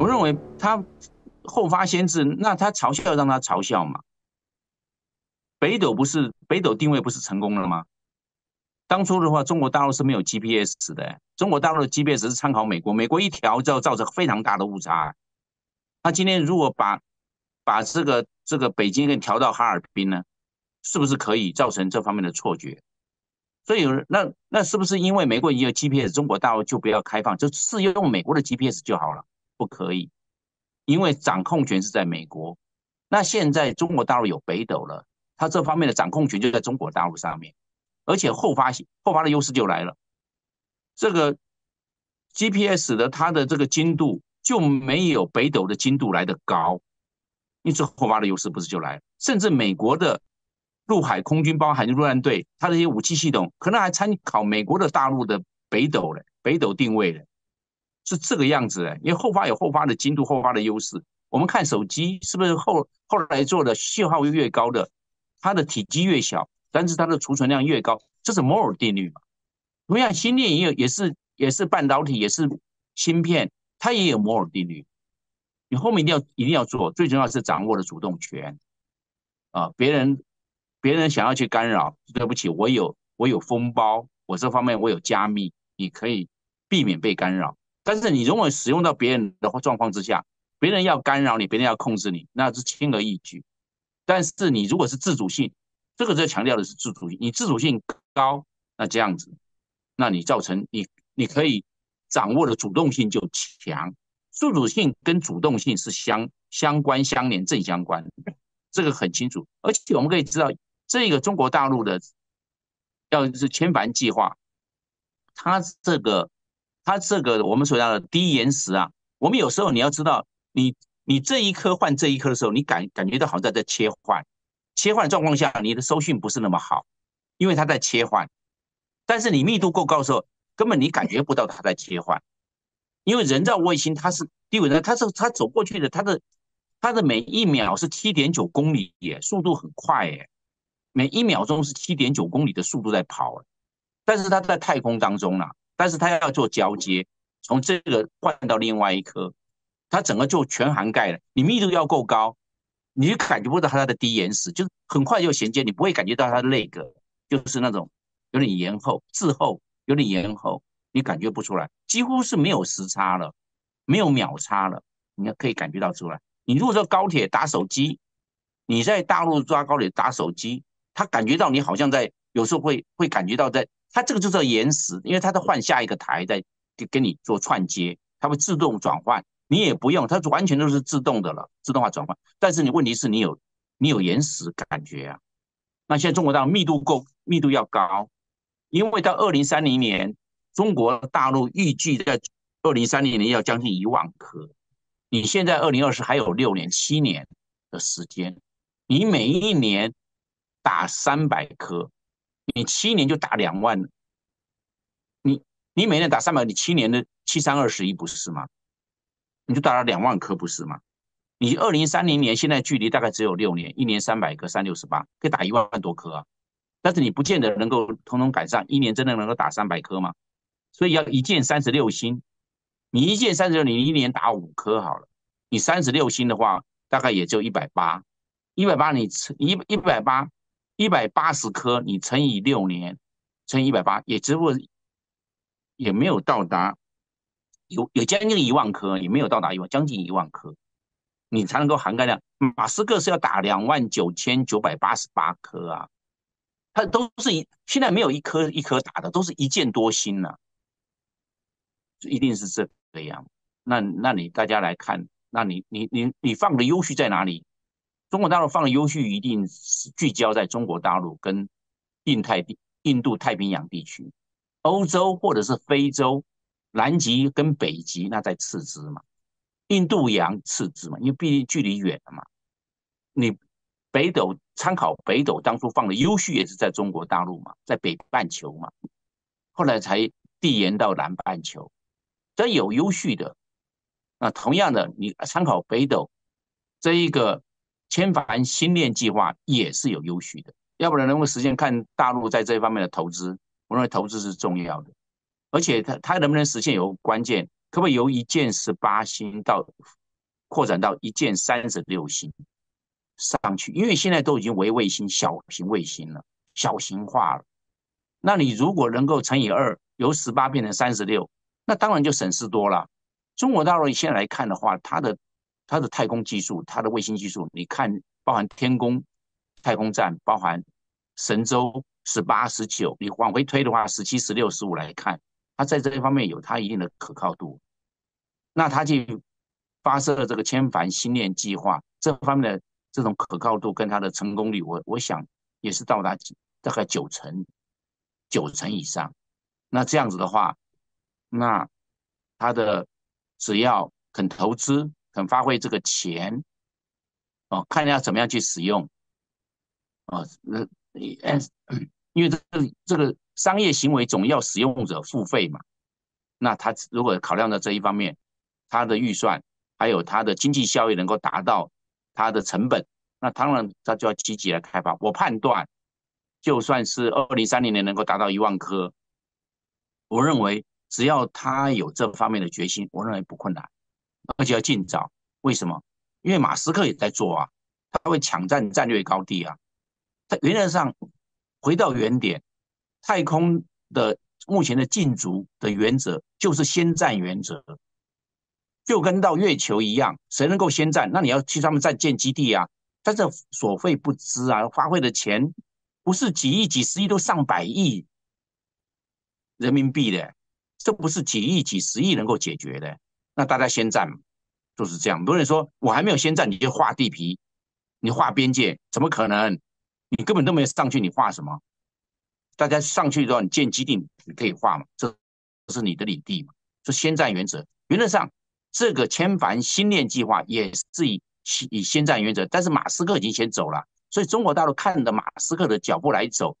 我认为他后发先至，那他嘲笑让他嘲笑嘛。北斗定位不是成功了吗？当初的话，中国大陆是没有 GPS 的、欸，中国大陆的 GPS 是参考美国，美国一条就造成非常大的误差、欸。他今天如果把这个北京给调到哈尔滨呢，是不是可以造成这方面的错觉？所以那是不是因为美国也有 GPS， 中国大陆就不要开放，就适用美国的 GPS 就好了？不可以，因为掌控权是在美国。那现在中国大陆有北斗了，它这方面的掌控权就在中国大陆上面。而且后发的优势就来了，这个 GPS 的它的这个精度就没有北斗的精度来得高，因此后发的优势不是就来了？甚至美国的陆海空军，包含陆战队，它的一些武器系统可能还参考美国的大陆的北斗定位了，是这个样子的。因为后发有后发的精度，后发的优势。我们看手机是不是后来做的信号越高的，它的体积越小。但是它的储存量越高，这是摩尔定律嘛？同样，芯片也是半导体，也是芯片，它也有摩尔定律。你后面一定要做，最重要是掌握了主动权啊！别人想要去干扰，对不起，我有封包，我这方面我有加密，你可以避免被干扰。但是你如果使用到别人的状况之下，别人要干扰你，别人要控制你，那是轻而易举。但是你如果是自主性，这个在强调的是自主性，你自主性高，那这样子，那你造成你可以掌握的主动性就强。自主性跟主动性是相关、相连、正相关，这个很清楚。而且我们可以知道，这个中国大陆的要是千帆计划，它这个我们所讲的低延时啊，我们有时候你要知道，你这一颗换这一颗的时候，你感觉到好像在切换。切换状况下，你的收讯不是那么好，因为它在切换。但是你密度够高的时候，根本你感觉不到它在切换，因为人造卫星它是低轨，它走过去的，它的每一秒是 7.9 公里耶，速度很快耶，每一秒钟是 7.9 公里的速度在跑。但是它在太空当中啦，但是它要做交接，从这个换到另外一颗，它整个就全涵盖了。你密度要够高。你就感觉不到它的低延时，就是很快就衔接，你不会感觉到它的那个，就是那种有点延后、滞后，有点延后，你感觉不出来，几乎是没有时差了，没有秒差了，你可以感觉到出来。你如果说高铁打手机，你在大陆抓高铁打手机，他感觉到你好像在，有时候会感觉到在，他这个就叫延时，因为他在换下一个台在跟你做串接，他会自动转换。你也不用，它完全都是自动的了，自动化转换。但是你问题是你有延时感觉啊。那现在中国大陆密度要高，因为到2030年，中国大陆预计在2030年要将近1万颗。你现在2020还有6年7年的时间，你每一年打300颗，你7年就打2万，你每年打300，你7年的7321不是吗？你就打了2万颗不是吗？你2030年现在距离大概只有6年，1年300颗，368可以打1万多颗啊。但是你不见得能够统统赶上，1年真的能够打300颗吗？所以要一箭36星，你一箭36，你1年打5颗好了。你36星的话，大概也就180，180颗，你乘以6年，乘以180，也只不过也没有到达。有将近1万颗，也没有到达1万，将近1万颗，你才能够涵盖量。马斯克是要打29988颗啊，他都是现在没有一颗一颗打的，都是一箭多星了、啊，一定是这个样。那你大家来看，那你放的优序在哪里？中国大陆放的优序一定是聚焦在中国大陆跟印度太平洋地区，欧洲或者是非洲。南极跟北极那在次之嘛，印度洋次之嘛，因为毕竟距离远了嘛。你北斗参考北斗当初放的优序也是在中国大陆嘛，在北半球嘛，后来才递延到南半球，这有优序的。那同样的，你参考北斗这一个千帆星链计划也是有优序的，要不然能够实现看大陆在这方面的投资，我认为投资是重要的。而且它能不能实现有关键，可不可以由一箭18星到扩展到一箭36星上去？因为现在都已经微卫星、小型卫星了，小型化了。那你如果能够乘以2，由18变成36，那当然就省事多了。中国大陆现在来看的话，它的太空技术、它的卫星技术，你看包含天宫、太空站，包含神舟18、19，你往回推的话，17、16、15来看，它在这一方面有它一定的可靠度。那它去发射这个千帆星链计划，这方面的这种可靠度跟它的成功率，我想也是到达大概九成以上。那这样子的话，那它的只要肯投资、肯发挥这个钱，哦，看要怎么样去使用，哦，因为这个商业行为总要使用者付费嘛。那他如果考量到这一方面，他的预算还有他的经济效益能够达到他的成本，那当然他就要积极来开发。我判断，就算是2030年能够达到1万颗，我认为只要他有这方面的决心，我认为不困难，而且要尽早。为什么？因为马斯克也在做啊，他会抢占战略高地啊。他原则上回到原点，太空的目前的竞逐的原则就是先占原则，就跟到月球一样，谁能够先占，那你要去他们占建基地啊。但是所费不知啊，花费的钱不是几亿、几十亿，都上百亿人民币的，这不是几亿、几十亿能够解决的。那大家先占，就是这样。很多人说我还没有先占，你就画地皮，你画边界，怎么可能？你根本都没有上去，你画什么？大家上去的话，你建基地你可以画嘛，这是你的领地嘛，就先占原则。原则上，这个千帆星链计划也是以先占原则，但是马斯克已经先走了，所以中国大陆看着马斯克的脚步来走，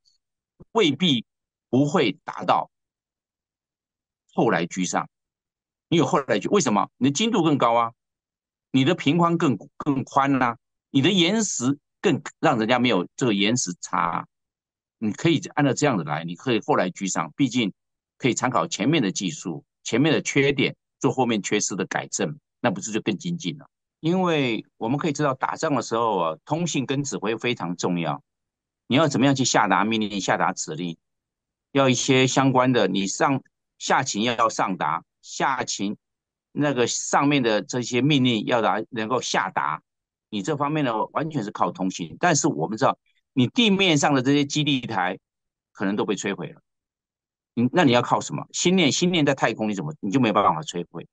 未必不会达到后来居上。你有后来居，为什么？你的精度更高啊，你的平宽更宽啊，你的岩石更让人家没有这个岩石差，你可以按照这样子来，你可以后来居上。毕竟可以参考前面的技术、前面的缺点，做后面缺失的改正，那不是就更精进了？因为我们可以知道，打仗的时候啊，通信跟指挥非常重要。你要怎么样去下达命令、下达指令，要一些相关的，你下情要上达，下情那个上面的这些命令要能够下达。你这方面呢，完全是靠通信。但是我们知道，你地面上的这些基地台可能都被摧毁了，那你要靠什么？星链在太空，你就没有办法摧毁，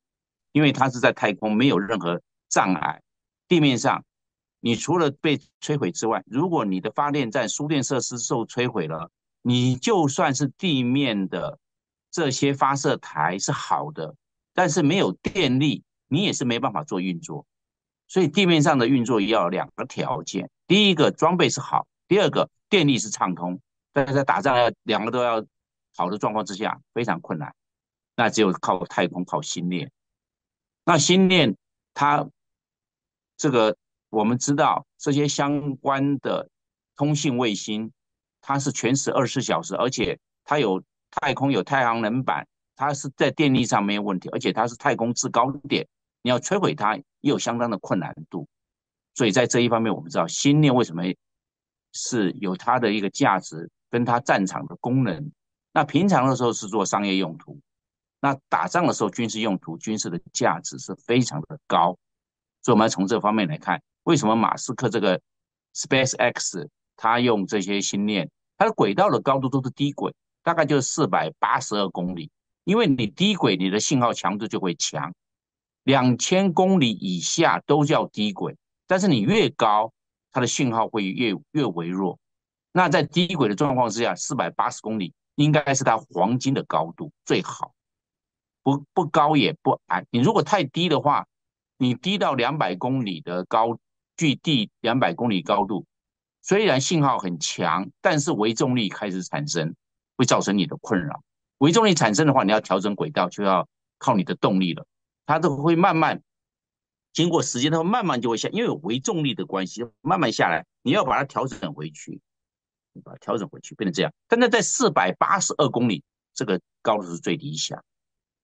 因为它是在太空，没有任何障碍。地面上，你除了被摧毁之外，如果你的发电站、输电设施受摧毁了，你就算是地面的这些发射台是好的，但是没有电力，你也是没办法做运作。所以地面上的运作也要有两个条件，第一个装备是好，第二个电力是畅通。但是在打仗两个都要好的状况之下非常困难，那只有靠太空、靠星链。那星链它这个我们知道，这些相关的通信卫星它是全时24小时，而且它有太空、有太阳能板，它是在电力上没有问题，而且它是太空制高点，你要摧毁它也有相当的困难度。所以在这一方面，我们知道星链为什么是有它的一个价值跟它战场的功能。那平常的时候是做商业用途，那打仗的时候军事用途，军事的价值是非常的高。所以我们要从这方面来看，为什么马斯克这个 SpaceX 他用这些星链，它的轨道的高度都是低轨，大概就是482公里，因为你低轨你的信号强度就会强，2000公里以下都叫低轨，但是你越高，它的信号会越微弱。那在低轨的状况之下，480公里应该是它黄金的高度，最好不高也不矮。你如果太低的话，你低到200公里的高，距地200公里高度，虽然信号很强，但是微重力开始产生，会造成你的困扰。微重力产生的话，你要调整轨道，就要靠你的动力了。它都会慢慢经过时间，它慢慢就会下，因为有微重力的关系，慢慢下来。你要把它调整回去，你把它调整回去变成这样。但是在482公里这个高度是最理想，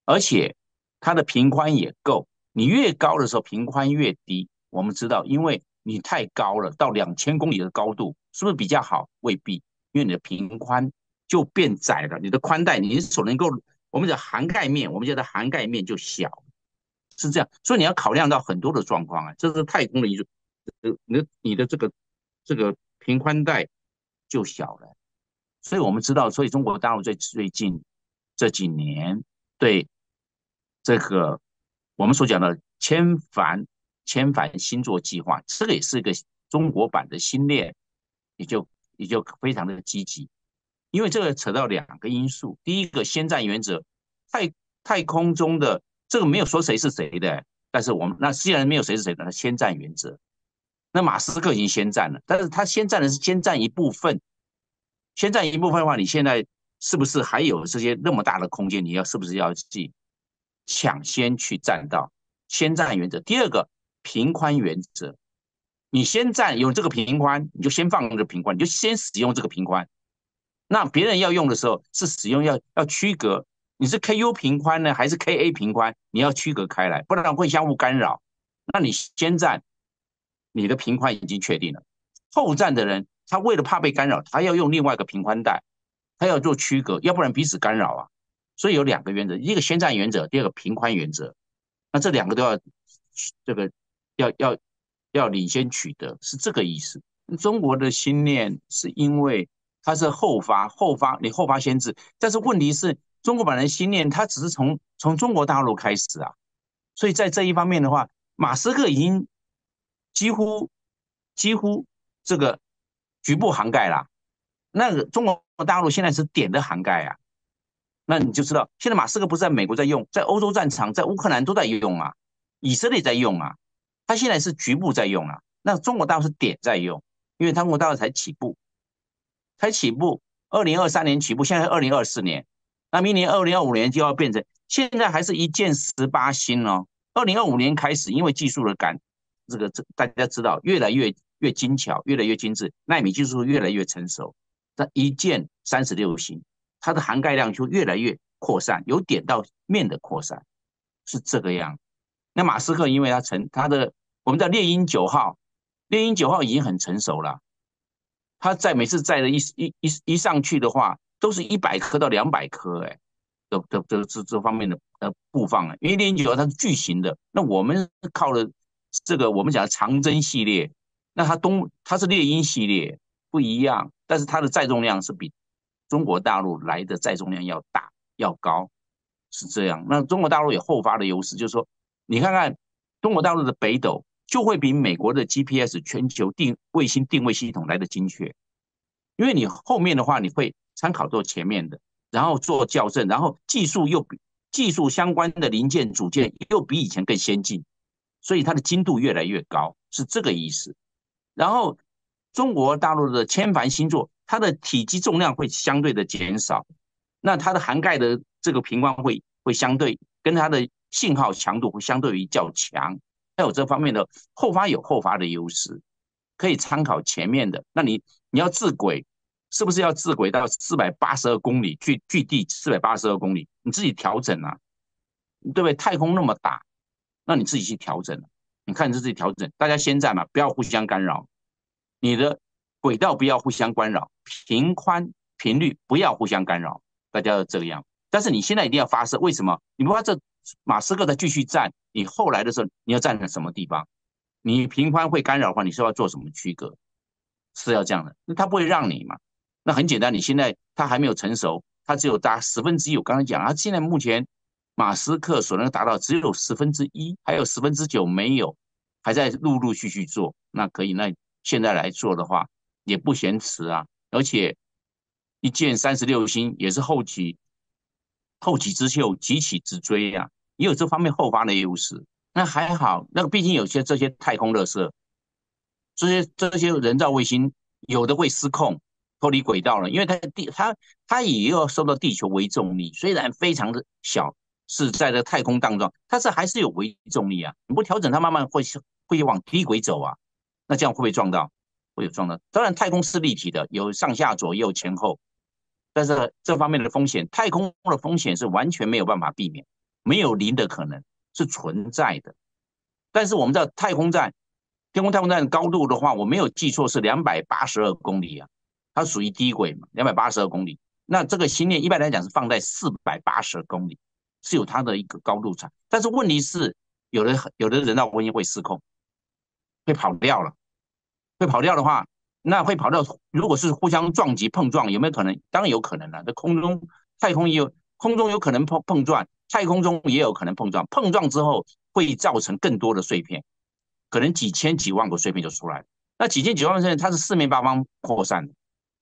而且它的频宽也够。你越高的时候，频宽越低。我们知道，因为你太高了，到2000公里的高度，是不是比较好？未必，因为你的频宽就变窄了，你的宽带，你所能够，我们讲涵盖面，我们叫它涵盖面就小，是这样。所以你要考量到很多的状况啊，这是太空的因素，你的这个频宽带就小了。所以我们知道，所以中国大陆最近这几年对这个我们所讲的千帆星座计划，这个也是一个中国版的星链，也就非常的积极。因为这个扯到两个因素，第一个先战原则，太空中的这个没有说谁是谁的，但是我们那既然没有谁是谁的，先战原则，那马斯克已经先战了，但是他先战的是先战一部分，先占一部分的话，你现在是不是还有这些那么大的空间？你要是不是要去抢先去占到先占原则？第二个频宽原则，你先占有这个频宽，你就先放这个频宽，你就先使用这个频宽。那别人要用的时候是使用要区隔，你是 KU 频宽呢，还是 KA 频宽？你要区隔开来，不然会相互干扰。那你先占，你的频宽已经确定了，后占的人，他为了怕被干扰，他要用另外一个频宽带，他要做区隔，要不然彼此干扰啊。所以有两个原则，一个先占原则，第二个频宽原则。那这两个都要这个要领先取得，是这个意思。中国的星链是因为它是后发先至，但是问题是中国版的星链它只是从中国大陆开始啊，所以在这一方面的话，马斯克已经几乎这个局部涵盖啦，那个中国大陆现在是点的涵盖啊，那你就知道现在马斯克不是在美国在用，在欧洲战场，在乌克兰都在用啊，以色列在用啊，他现在是局部在用啊，那中国大陆是点在用，因为中国大陆才起步，2023年起步，现在2024年，那明年2025年就要变成，现在还是一箭18星哦，2025年开始，因为技术的这个大家知道越来越精巧，越来越精致，奈米技术越来越成熟，那一箭36星，它的涵盖量就越来越扩散，由点到面的扩散，是这个样。那马斯克因为他的我们叫猎鹰9号，猎鹰9号已经很成熟了，他在每次载的一上去的话，都是100颗到200颗哎，这方面的布放啊，因为猎鹰9号它是巨型的，那我们靠了这个我们讲的长征系列。那它是猎鹰系列不一样，但是它的载重量是比中国大陆来的载重量要大要高，是这样。那中国大陆有后发的优势，就是说你看看中国大陆的北斗就会比美国的 GPS 全球卫星定位系统来的精确，因为你后面的话你会参考做前面的，然后做校正，然后技术相关的零件组件又比以前更先进，所以它的精度越来越高，是这个意思。然后中国大陆的千帆星座，它的体积重量会相对的减少，那它的涵盖的这个频宽会相对跟它的信号强度会相对于较强，还有这方面的后发的优势，可以参考前面的。那你要治轨，是不是要治轨到482公里距地482公里，你自己调整啊，对不对？太空那么大，那你自己去调整啊。你看自己调整，大家先站嘛，不要互相干扰，你的轨道不要互相干扰，频宽频率不要互相干扰，大家要这样。但是你现在一定要发射，为什么？你不怕这马斯克再继续站，你后来的时候你要站在什么地方？你频宽会干扰的话，你是要做什么区隔？是要这样的，那他不会让你嘛？那很简单，你现在他还没有成熟，他只有达1/10。我刚才讲，他现在目前。马斯克所能达到只有1/10，还有9%没有，还在陆续做。那可以，那现在来做的话也不嫌迟啊。而且一箭36星也是后起之秀，急起直追啊，也有这方面后发的优势。那还好，那毕竟有些这些太空垃圾，这些人造卫星有的会失控。脱离轨道了，因为它也要受到地球微重力，虽然非常的小，是在这太空当中，但是还是有微重力啊。你不调整它，慢慢会往低轨走啊。那这样会不会撞到？会有撞到。当然，太空是立体的，有上下左右前后，但是这方面的风险，太空的风险是完全没有办法避免。没有零的可能，是存在的。但是我们知道天宫太空站的高度的话，我没有记错是282公里啊，它属于低轨嘛，282公里。那这个星链一般来讲是放在480公里，是有它的一个高度差。但是问题是，有的人造卫星会失控，会跑掉了。会跑掉的话，那会跑掉，如果是互相撞击碰撞，有没有可能？当然有可能了。这空中有可能碰撞，太空中也有可能碰撞。碰撞之后会造成更多的碎片，可能几千几万个碎片就出来了。那几千几万个碎片，它是四面八方扩散的，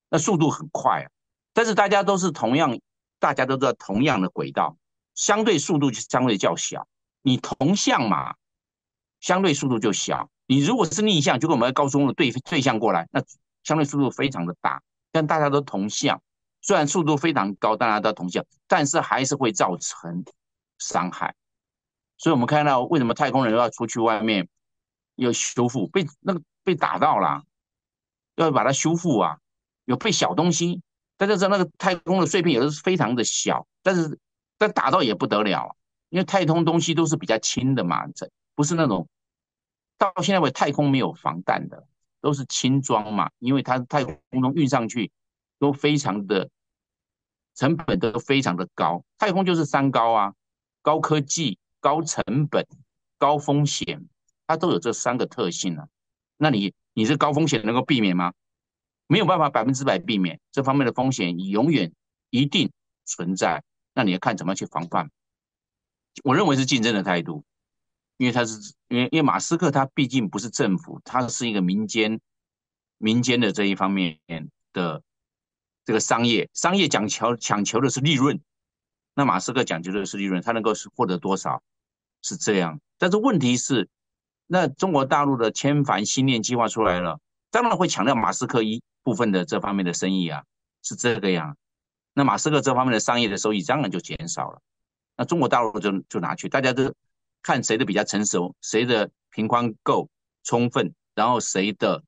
那速度很快啊。但是大家都知道同样的轨道，相对速度就相对较小。你同向嘛，相对速度就小。你如果是逆向，就跟我们高速公路对向过来，那相对速度非常的大，但大家都同向。虽然速度非常高，大家都同向，但是还是会造成伤害。所以我们看到为什么太空人要出去外面要修复，被打到了，要把它修复啊，有被小东西，但是那个太空的碎片有的是非常的小，但打到也不得了，因为太空东西都是比较轻的嘛，不是那种到现在为止太空没有防弹的，都是轻装嘛，因为它太空中运上去。都非常的成本都非常的高，太空就是三高啊，高科技、高成本、高风险，它都有这三个特性啊。那你这高风险能够避免吗？没有办法100%避免，这方面的风险永远一定存在。那你要看怎么去防范。我认为是竞争的态度，因为马斯克他毕竟不是政府，他是一个民间的这一方面的。这个商业讲求的是利润，那马斯克讲究的是利润，他能够获得多少是这样。但是问题是，那中国大陆的千帆星链计划出来了，当然会强调马斯克一部分的这方面的生意啊，是这个样。那马斯克这方面的商业的收益当然就减少了，那中国大陆就拿去，大家都看谁的比较成熟，谁的频宽够充分，然后谁的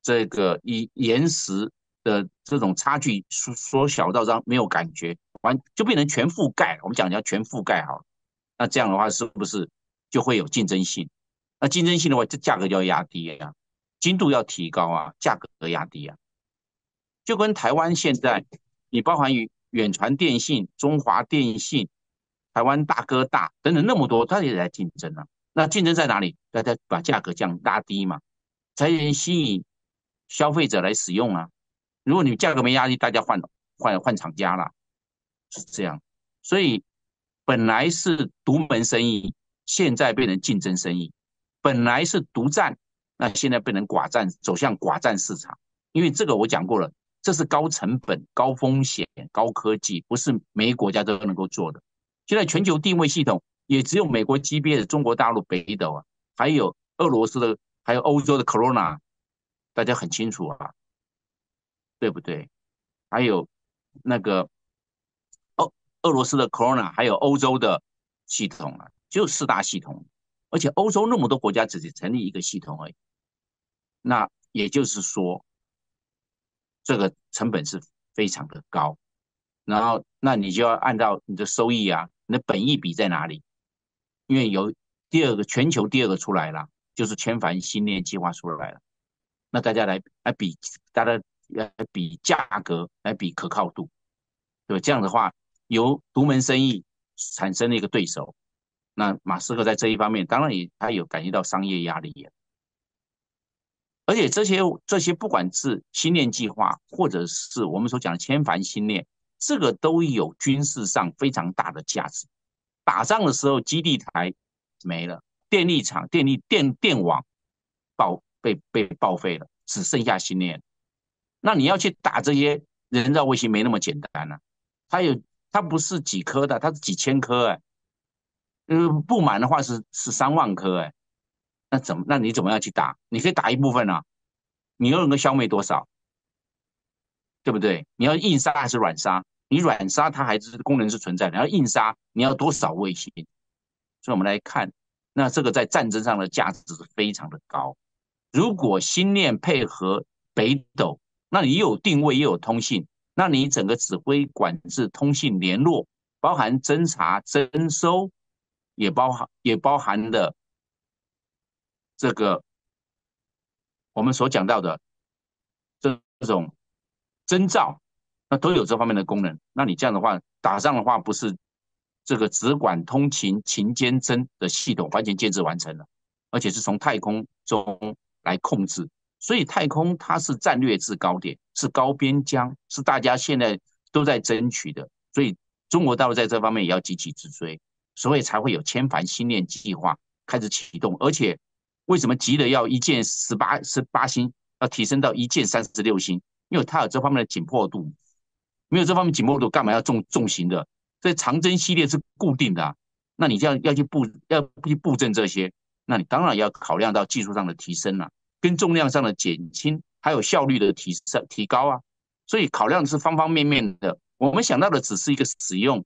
这个以延时。的这种差距缩小到让没有感觉，就变成全覆盖。我们讲叫全覆盖好了，那这样的话是不是就会有竞争性？那竞争性的话，这价格就要压低啊，精度要提高啊，价格压低啊。就跟台湾现在，你包含于远传电信、中华电信、台湾大哥大等等那么多，它也在竞争啊。那竞争在哪里？大家把价格这样拉低嘛，才能吸引消费者来使用啊。如果你价格没压力，大家换厂家了，是这样。所以本来是独门生意，现在变成竞争生意；本来是独占，那现在变成寡占，走向寡占市场。因为这个我讲过了，这是高成本、高风险、高科技，不是每个国家都能够做的。现在全球定位系统也只有美国 GPS、中国大陆北斗啊，还有俄罗斯的，还有欧洲的 Corona， 大家很清楚啊。对不对？还有那个俄罗斯的 Corona， 还有欧洲的系统啊，就4大系统，而且欧洲那么多国家只是成立一个系统而已。那也就是说，这个成本是非常的高，然后那你就要按照你的收益啊，你的本益比在哪里？因为有全球第二个出来了，就是千帆星链计划出来了，那大家来比，大家。来比价格，来比可靠度，对吧？这样的话，由独门生意产生了一个对手。那马斯克在这一方面，当然他有感觉到商业压力也，而且这些不管是星链计划，或者是我们所讲的千帆星链，这个都有军事上非常大的价值。打仗的时候，基地台没了，电力厂、电网被报废了，只剩下星链。那你要去打这些人造卫星没那么简单啊，它不是几颗的，它是几千颗哎，不满的话是13万颗哎，那你怎么样去打？你可以打一部分啊，你又能够消灭多少，对不对？你要硬杀还是软杀？你软杀它还是功能是存在的，你要硬杀你要多少卫星？所以我们来看，那这个在战争上的价值是非常的高。如果星链配合北斗。那你又有定位又有通信，那你整个指挥管制通信联络包含侦查、征收，也包含了这个我们所讲到的这种征兆，那都有这方面的功能。那你这样的话，打仗的话不是这个只管通勤、勤监侦的系统完全建制完成了，而且是从太空中来控制。所以太空它是战略制高点，是高边疆，是大家现在都在争取的。所以中国大陆在这方面也要急起直追，所以才会有千帆星链计划开始启动。而且为什么急着要一箭18星要提升到一箭36星？因为它有这方面的紧迫度，没有这方面紧迫度，干嘛要重型的？所以长征系列是固定的啊，那你要去布阵这些，那你当然要考量到技术上的提升啊，跟重量上的减轻，还有效率的提高啊。所以考量的是方方面面的，我们想到的只是一个使用，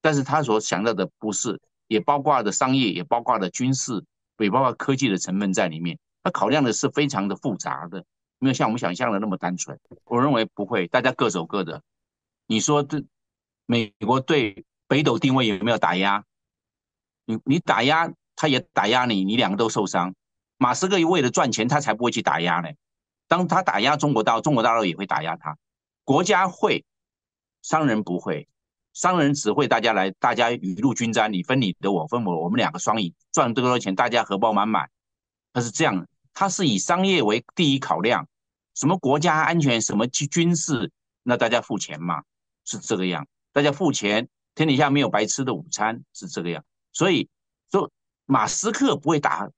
但是他所想到的不是，也包括了商业，也包括了军事，也包括科技的成分在里面。他考量的是非常的复杂的，没有像我们想象的那么单纯。我认为不会，大家各走各的。你说对美国对北斗定位有没有打压？你打压他也打压你，你两个都受伤。马斯克为了赚钱，他才不会去打压呢。当他打压中国大陆，中国大陆也会打压他。国家会，商人不会，商人只会大家雨露均沾，你分你的，我分我，我们两个双赢，赚多少钱，大家荷包满满。他是这样，他是以商业为第一考量，什么国家安全，什么军事，那大家付钱嘛，是这个样。大家付钱，天底下没有白吃的午餐，是这个样。所以说，马斯克不会打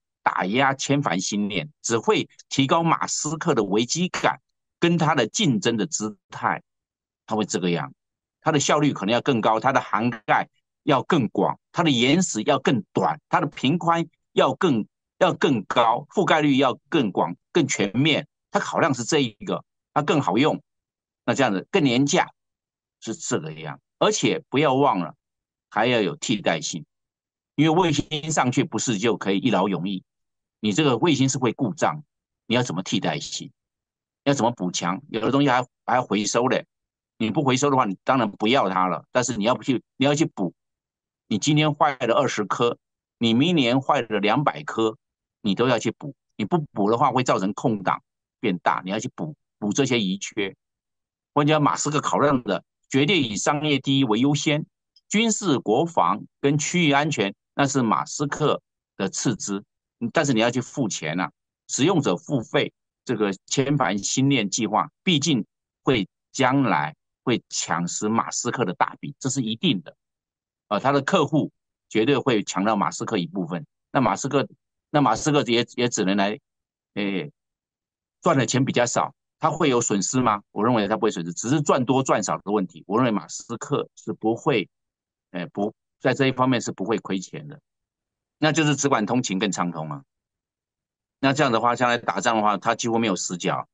压千帆星链，只会提高马斯克的危机感跟他的竞争的姿态，他会这个样。他的效率可能要更高，他的涵盖要更广，他的延时要更短，他的频宽要更高，覆盖率要更广、更全面。他考量是这一个，他更好用，那这样子更廉价，是这个样。而且不要忘了，还要有替代性，因为卫星上去不是就可以一劳永逸，你这个卫星是会故障，你要怎么替代性？要怎么补强？有的东西还要回收嘞，你不回收的话，你当然不要它了。但是你要去补，你今天坏了20颗，你明年坏了200颗，你都要去补。你不补的话，会造成空档变大，你要去补这些遗缺。换句话说，马斯克考量的绝对以商业第一为优先，军事、国防跟区域安全那是马斯克的次之，但是你要去付钱啊，使用者付费。这个千帆星链计划毕竟会将来会抢食马斯克的大饼，这是一定的。他的客户绝对会抢到马斯克一部分，那马斯克也只能来，赚的钱比较少，他会有损失吗？我认为他不会损失，只是赚多赚少的问题。我认为马斯克是不会，不在这一方面是不会亏钱的，那就是只管通勤更畅通啊。那这样的话，将来打仗的话，他几乎没有死角，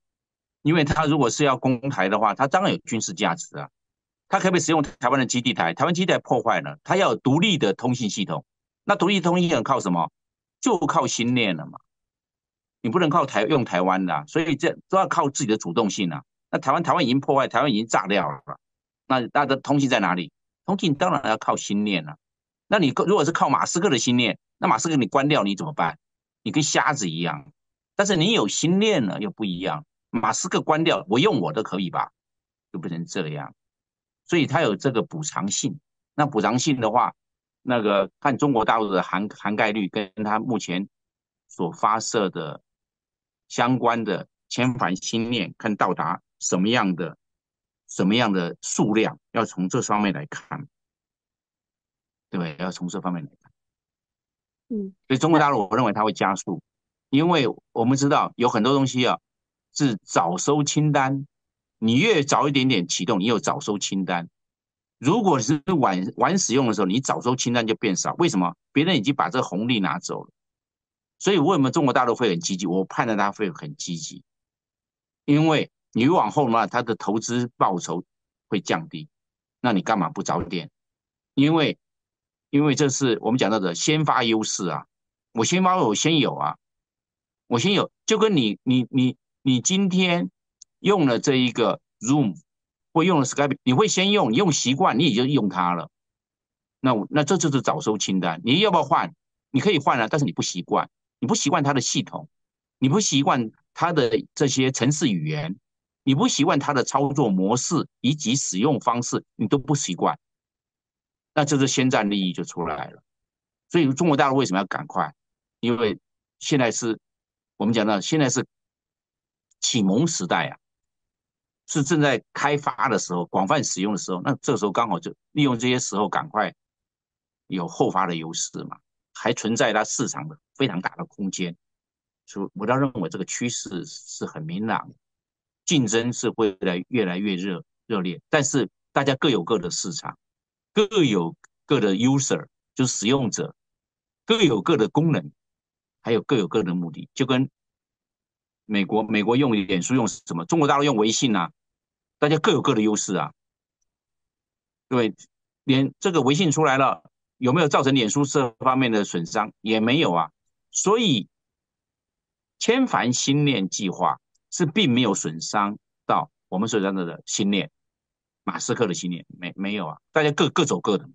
因为他如果是要攻台的话，他当然有军事价值啊。他可不可以使用台湾的基地台？台湾基地台破坏了，他要有独立的通信系统。那独立通信系统靠什么？就靠星链了嘛。你不能靠用台湾的啊，所以这都要靠自己的主动性啊。那台湾已经破坏，台湾已经炸掉了，那的通信在哪里？通信当然要靠星链了。那你如果是靠马斯克的星链，那马斯克你关掉你怎么办？你跟瞎子一样，但是你有星链了又不一样。马斯克关掉，我用我的可以吧？就不能这样，所以它有这个补偿性。那补偿性的话，那个看中国大陆的涵盖率跟它目前所发射的相关的千帆星链，看到达什么样的数量，要从这方面来看，对不对？要从这方面来看。所以中国大陆我认为它会加速，因为我们知道有很多东西啊是早收清单，你越早一点点启动，你有早收清单。如果是晚使用的时候，你早收清单就变少。为什么？别人已经把这个红利拿走了。所以为什么中国大陆会很积极？我判断它会很积极，因为你往后嘛，它的投资报酬会降低，那你干嘛不早点？因为这是我们讲到的先发优势啊，我先有，就跟你今天用了这一个 Zoom 或用了 Skype， 你会先用，你用习惯你也就用它了，那这就是早收清单。你要不要换？你可以换啊，但是你不习惯，你不习惯它的系统，你不习惯它的这些程式语言，你不习惯它的操作模式以及使用方式，你都不习惯。那这是先占利益就出来了。所以中国大陆为什么要赶快？因为现在是我们讲到现在是启蒙时代啊，是正在开发的时候，广泛使用的时候，那这时候刚好就利用这些时候赶快有后发的优势嘛，还存在它市场的非常大的空间，所以我倒认为这个趋势是很明朗的，竞争是会越来越热烈，但是大家各有各的市场，各有各的 user 就是使用者，各有各的功能，还有各有各的目的，就跟美国用脸书用什么，中国大陆用微信啊，大家各有各的优势啊。对，连这个微信出来了，有没有造成脸书这方面的损伤？也没有啊。所以千帆新链计划是并没有损伤到我们所讲的新链，马斯克的新链没有啊。大家各走各的，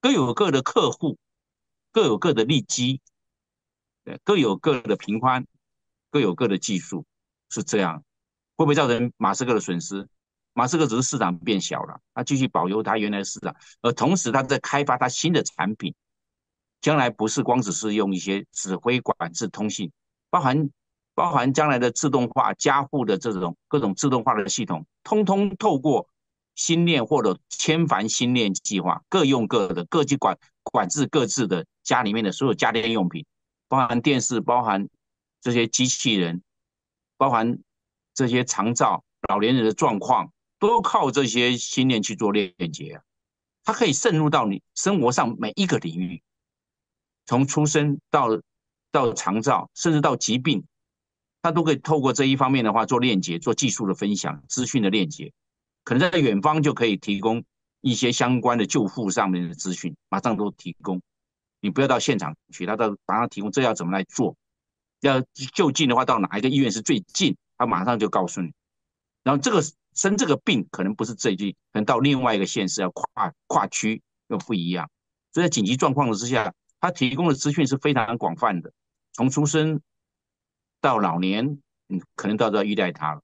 各有各的客户，各有各的利基，各有各的频宽。各有各的技术，是这样，会不会造成马斯克的损失？马斯克只是市场变小了，他继续保留他原来的市场，而同时他在开发他新的产品，将来不是光只是用一些指挥管制通信，包含将来的自动化加护的这种各种自动化的系统，通通透过新链或者千帆新链计划，各用各的，各去管制各自的家里面的所有家电用品，包含电视，包含这些机器人，包含这些长照老年人的状况，都靠这些新链去做链接啊，它可以渗入到你生活上每一个领域，从出生到长照，甚至到疾病，它都可以透过这一方面的话做链接，做技术的分享，资讯的链接，可能在远方就可以提供一些相关的救护上面的资讯，马上都提供，你不要到现场去，它到马上提供，这要怎么来做？要就近的话，到哪一个医院是最近，他马上就告诉你。然后生这个病可能不是这一句，可能到另外一个县市要跨区又不一样。所以在紧急状况之下，他提供的资讯是非常广泛的，从出生到老年，可能都要依赖他了。